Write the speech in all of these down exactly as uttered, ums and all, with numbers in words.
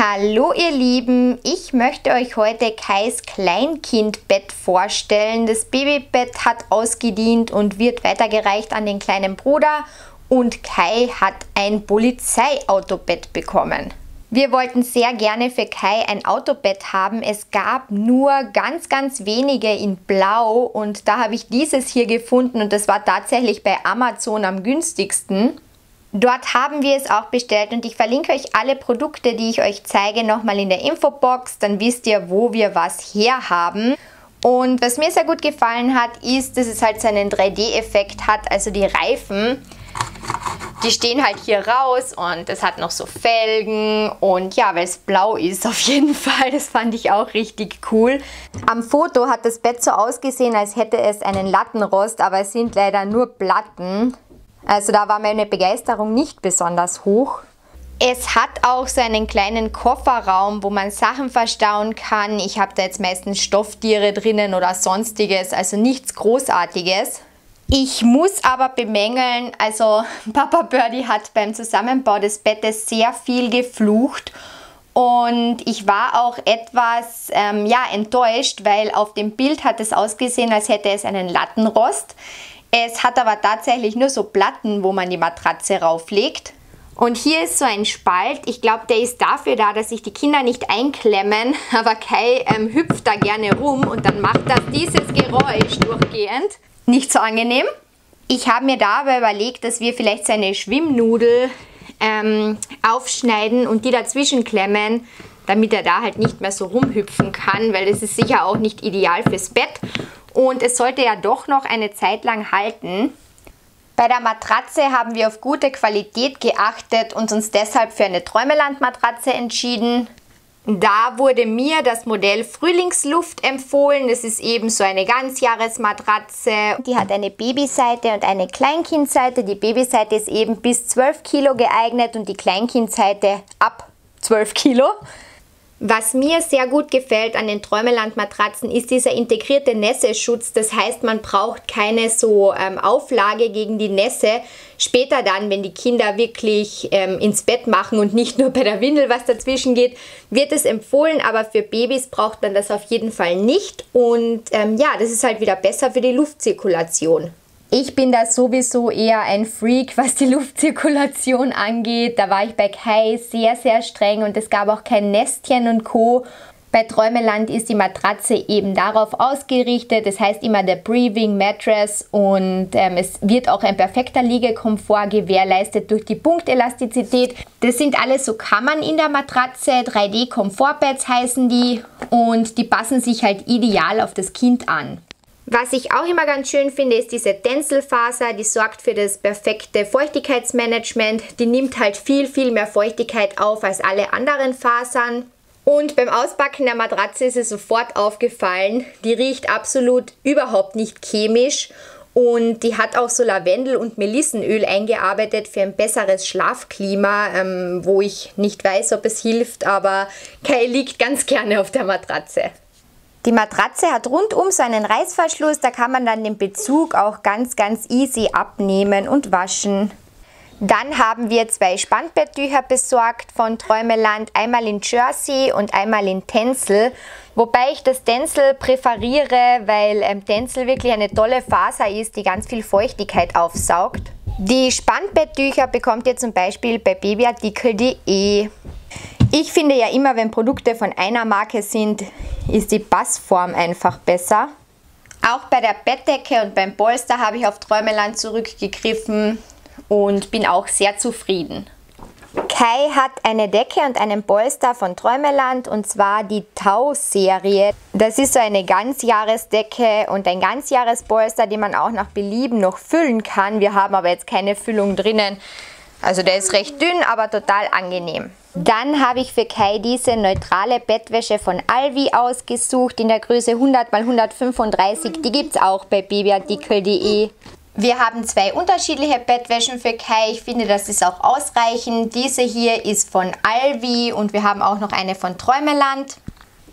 Hallo ihr Lieben, ich möchte euch heute Kais Kleinkindbett vorstellen. Das Babybett hat ausgedient und wird weitergereicht an den kleinen Bruder und Kai hat ein Polizeiautobett bekommen. Wir wollten sehr gerne für Kai ein Autobett haben. Es gab nur ganz, ganz wenige in Blau und da habe ich dieses hier gefunden und das war tatsächlich bei Amazon am günstigsten. Dort haben wir es auch bestellt und ich verlinke euch alle Produkte, die ich euch zeige, nochmal in der Infobox. Dann wisst ihr, wo wir was her haben. Und was mir sehr gut gefallen hat, ist, dass es halt so einen drei D-Effekt hat. Also die Reifen, die stehen halt hier raus und es hat noch so Felgen. Und ja, weil es blau ist auf jeden Fall. Das fand ich auch richtig cool. Am Foto hat das Bett so ausgesehen, als hätte es einen Lattenrost, aber es sind leider nur Platten. Also da war meine Begeisterung nicht besonders hoch. Es hat auch so einen kleinen Kofferraum, wo man Sachen verstauen kann. Ich habe da jetzt meistens Stofftiere drinnen oder sonstiges, also nichts Großartiges. Ich muss aber bemängeln, also Papa Birdie hat beim Zusammenbau des Bettes sehr viel geflucht. Und ich war auch etwas ähm, ja, enttäuscht, weil auf dem Bild hat es ausgesehen, als hätte es einen Lattenrost. Es hat aber tatsächlich nur so Platten, wo man die Matratze rauflegt. Und hier ist so ein Spalt. Ich glaube, der ist dafür da, dass sich die Kinder nicht einklemmen. Aber Kai ähm, hüpft da gerne rum und dann macht das dieses Geräusch durchgehend. Nicht so angenehm. Ich habe mir dabei überlegt, dass wir vielleicht so eine Schwimmnudel ähm, aufschneiden und die dazwischen klemmen, damit er da halt nicht mehr so rumhüpfen kann, weil das ist sicher auch nicht ideal fürs Bett. Und es sollte ja doch noch eine Zeit lang halten. Bei der Matratze haben wir auf gute Qualität geachtet und uns deshalb für eine Träumeland-Matratze entschieden. Da wurde mir das Modell Frühlingsluft empfohlen. Das ist eben so eine Ganzjahresmatratze. Die hat eine Babyseite und eine Kleinkindseite. Die Babyseite ist eben bis zwölf Kilo geeignet und die Kleinkindseite ab zwölf Kilo. Was mir sehr gut gefällt an den Träumeland-Matratzen ist dieser integrierte Nässeschutz. Das heißt, man braucht keine so ähm, Auflage gegen die Nässe. Später dann, wenn die Kinder wirklich ähm, ins Bett machen und nicht nur bei der Windel was dazwischen geht, wird es empfohlen. Aber für Babys braucht man das auf jeden Fall nicht. Und ähm, ja, das ist halt wieder besser für die Luftzirkulation. Ich bin da sowieso eher ein Freak, was die Luftzirkulation angeht. Da war ich bei Kai sehr, sehr streng und es gab auch kein Nestchen und Co. Bei Träumeland ist die Matratze eben darauf ausgerichtet. Das heißt immer der Breathing Mattress und ähm, es wird auch ein perfekter Liegekomfort gewährleistet durch die Punktelastizität. Das sind alles so Kammern in der Matratze, drei D-Komfortbeds heißen die und die passen sich halt ideal auf das Kind an. Was ich auch immer ganz schön finde, ist diese Tenselfaser, die sorgt für das perfekte Feuchtigkeitsmanagement. Die nimmt halt viel, viel mehr Feuchtigkeit auf als alle anderen Fasern. Und beim Auspacken der Matratze ist es sofort aufgefallen. Die riecht absolut überhaupt nicht chemisch und die hat auch so Lavendel- und Melissenöl eingearbeitet für ein besseres Schlafklima, ähm, wo ich nicht weiß, ob es hilft, aber Kai liegt ganz gerne auf der Matratze. Die Matratze hat rundum so einen Reißverschluss, da kann man dann den Bezug auch ganz, ganz easy abnehmen und waschen. Dann haben wir zwei Spannbetttücher besorgt von Träumeland, einmal in Jersey und einmal in Tencel. Wobei ich das Tencel präferiere, weil ähm, Tencel wirklich eine tolle Faser ist, die ganz viel Feuchtigkeit aufsaugt. Die Spannbetttücher bekommt ihr zum Beispiel bei babyartikel punkt de. Ich finde ja immer, wenn Produkte von einer Marke sind, ist die Passform einfach besser. Auch bei der Bettdecke und beim Polster habe ich auf Träumeland zurückgegriffen und bin auch sehr zufrieden. Kai hat eine Decke und einen Polster von Träumeland und zwar die T A U-Serie. Das ist so eine Ganzjahresdecke und ein Ganzjahrespolster, den man auch nach Belieben noch füllen kann. Wir haben aber jetzt keine Füllung drinnen. Also der ist recht dünn, aber total angenehm. Dann habe ich für Kai diese neutrale Bettwäsche von Alvi ausgesucht in der Größe hundert mal hundertfünfunddreißig. Die gibt es auch bei babyartikel punkt de. Wir haben zwei unterschiedliche Bettwäschen für Kai. Ich finde, das ist auch ausreichend. Diese hier ist von Alvi und wir haben auch noch eine von Träumeland.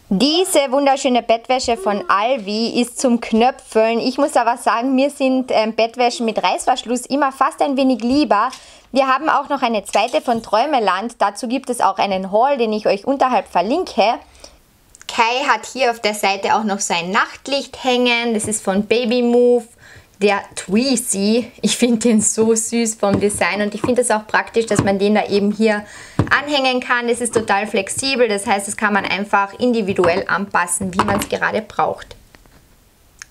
Diese wunderschöne Bettwäsche von Alvi ist zum Knöpfeln. Ich muss aber sagen, mir sind ähm, Bettwäschen mit Reißverschluss immer fast ein wenig lieber. Wir haben auch noch eine zweite von Träumeland. Dazu gibt es auch einen Haul, den ich euch unterhalb verlinke. Kai hat hier auf der Seite auch noch so ein Nachtlicht hängen. Das ist von Baby Move, der Tweezy. Ich finde den so süß vom Design und ich finde es auch praktisch, dass man den da eben hier anhängen kann. Das ist total flexibel, das heißt, das kann man einfach individuell anpassen, wie man es gerade braucht.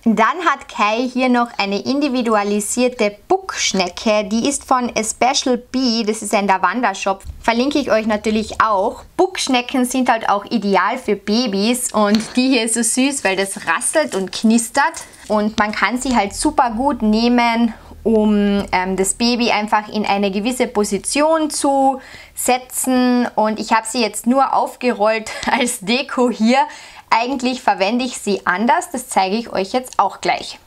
Dann hat Kai hier noch eine individualisierte Puckschnecke, die ist von A Special Bee, das ist ein DaWanda Shop, verlinke ich euch natürlich auch. Puckschnecken sind halt auch ideal für Babys und die hier ist so süß, weil das rasselt und knistert und man kann sie halt super gut nehmen, um ähm, das Baby einfach in eine gewisse Position zu setzen, und ich habe sie jetzt nur aufgerollt als Deko hier. Eigentlich verwende ich sie anders, das zeige ich euch jetzt auch gleich.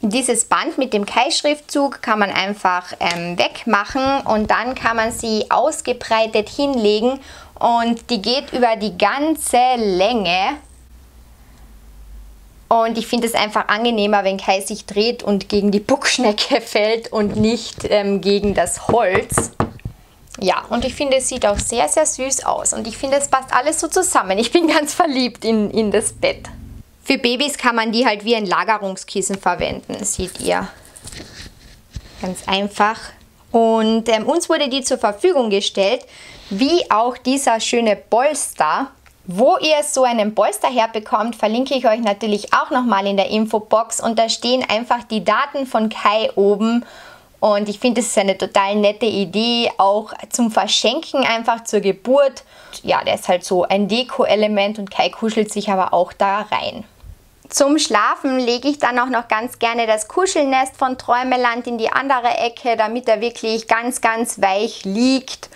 Dieses Band mit dem Kai-Schriftzug kann man einfach ähm, wegmachen und dann kann man sie ausgebreitet hinlegen und die geht über die ganze Länge. Und ich finde es einfach angenehmer, wenn Kai sich dreht und gegen die Puckschnecke fällt und nicht ähm, gegen das Holz. Ja, und ich finde, es sieht auch sehr, sehr süß aus. Und ich finde, es passt alles so zusammen. Ich bin ganz verliebt in, in das Bett. Für Babys kann man die halt wie ein Lagerungskissen verwenden, seht ihr. Ganz einfach. Und ähm, uns wurde die zur Verfügung gestellt, wie auch dieser schöne Polster. Wo ihr so einen Polster herbekommt, verlinke ich euch natürlich auch nochmal in der Infobox. Und da stehen einfach die Daten von Kai oben. Und ich finde, das ist eine total nette Idee, auch zum Verschenken, einfach zur Geburt. Ja, der ist halt so ein Deko-Element und Kai kuschelt sich aber auch da rein. Zum Schlafen lege ich dann auch noch ganz gerne das Kuschelnest von Träumeland in die andere Ecke, damit er wirklich ganz, ganz weich liegt.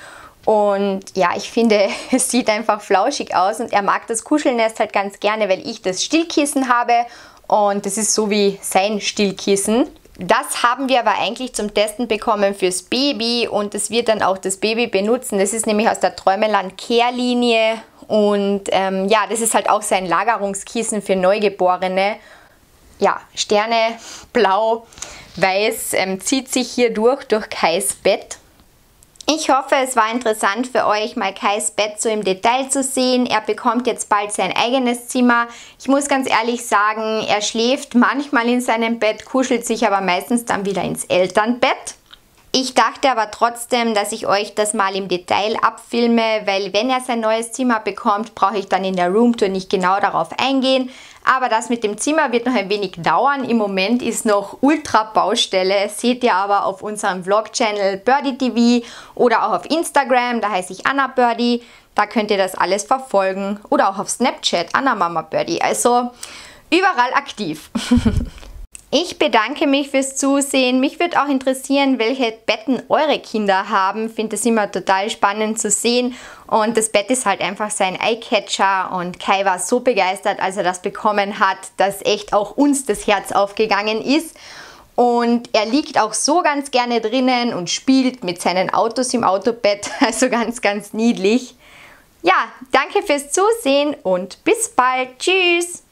Und ja, ich finde, es sieht einfach flauschig aus und er mag das Kuschelnest halt ganz gerne, weil ich das Stillkissen habe und das ist so wie sein Stillkissen. Das haben wir aber eigentlich zum Testen bekommen fürs Baby und das wird dann auch das Baby benutzen. Das ist nämlich aus der Träumeland Care-Linie und ähm, ja, das ist halt auch sein Lagerungskissen für Neugeborene. Ja, Sterne, blau, weiß ähm, zieht sich hier durch, durch Kais Bett. Ich hoffe, es war interessant für euch, mal Kais Bett so im Detail zu sehen. Er bekommt jetzt bald sein eigenes Zimmer. Ich muss ganz ehrlich sagen, er schläft manchmal in seinem Bett, kuschelt sich aber meistens dann wieder ins Elternbett. Ich dachte aber trotzdem, dass ich euch das mal im Detail abfilme, weil wenn er sein neues Zimmer bekommt, brauche ich dann in der Roomtour nicht genau darauf eingehen. Aber das mit dem Zimmer wird noch ein wenig dauern. Im Moment ist noch ultra Baustelle. Seht ihr aber auf unserem Vlog-Channel BirdieTV oder auch auf Instagram, da heiße ich Anna Birdie. Da könnt ihr das alles verfolgen. Oder auch auf Snapchat, Anna Mama Birdie. Also überall aktiv. Ich bedanke mich fürs Zusehen. Mich würde auch interessieren, welche Betten eure Kinder haben. Finde es immer total spannend zu sehen. Und das Bett ist halt einfach sein Eyecatcher. Und Kai war so begeistert, als er das bekommen hat, dass echt auch uns das Herz aufgegangen ist. Und er liegt auch so ganz gerne drinnen und spielt mit seinen Autos im Autobett. Also ganz, ganz niedlich. Ja, danke fürs Zusehen und bis bald. Tschüss!